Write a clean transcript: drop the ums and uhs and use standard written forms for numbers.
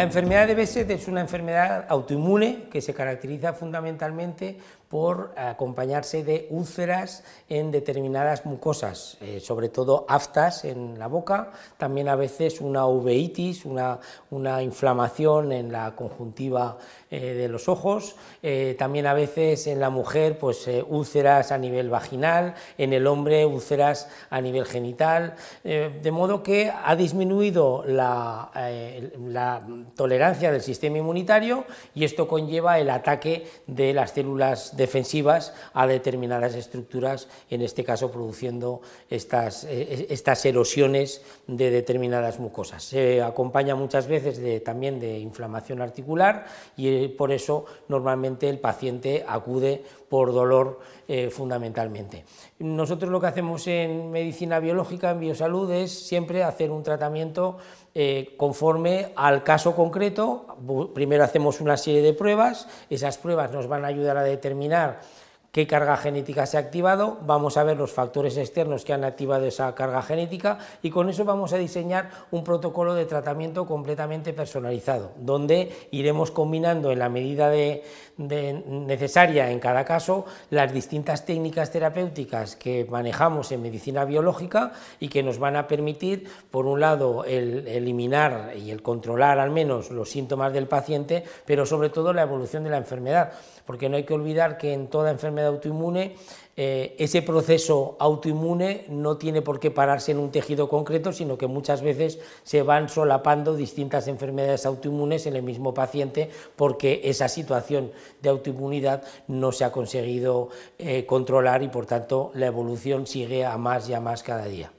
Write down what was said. La enfermedad de Behçet es una enfermedad autoinmune que se caracteriza fundamentalmente por acompañarse de úlceras en determinadas mucosas, sobre todo aftas en la boca, también a veces una uveitis, una inflamación en la conjuntiva de los ojos, también a veces en la mujer pues, úlceras a nivel vaginal, en el hombre úlceras a nivel genital, de modo que ha disminuido la tolerancia del sistema inmunitario y esto conlleva el ataque de las células defensivas a determinadas estructuras, en este caso produciendo estas erosiones de determinadas mucosas. Se acompaña muchas veces también de inflamación articular y por eso normalmente el paciente acude por dolor fundamentalmente. Nosotros lo que hacemos en medicina biológica, en Biosalud, es siempre hacer un tratamiento conforme al caso concreto. Primero hacemos una serie de pruebas, esas pruebas nos van a ayudar a determinar qué carga genética se ha activado, vamos a ver los factores externos que han activado esa carga genética y con eso vamos a diseñar un protocolo de tratamiento completamente personalizado, donde iremos combinando en la medida necesaria en cada caso las distintas técnicas terapéuticas que manejamos en medicina biológica y que nos van a permitir, por un lado, el eliminar y el controlar al menos los síntomas del paciente, pero sobre todo la evolución de la enfermedad, porque no hay que olvidar que en toda enfermedad autoinmune, ese proceso autoinmune no tiene por qué pararse en un tejido concreto, sino que muchas veces se van solapando distintas enfermedades autoinmunes en el mismo paciente porque esa situación de autoinmunidad no se ha conseguido controlar y por tanto la evolución sigue a más y a más cada día.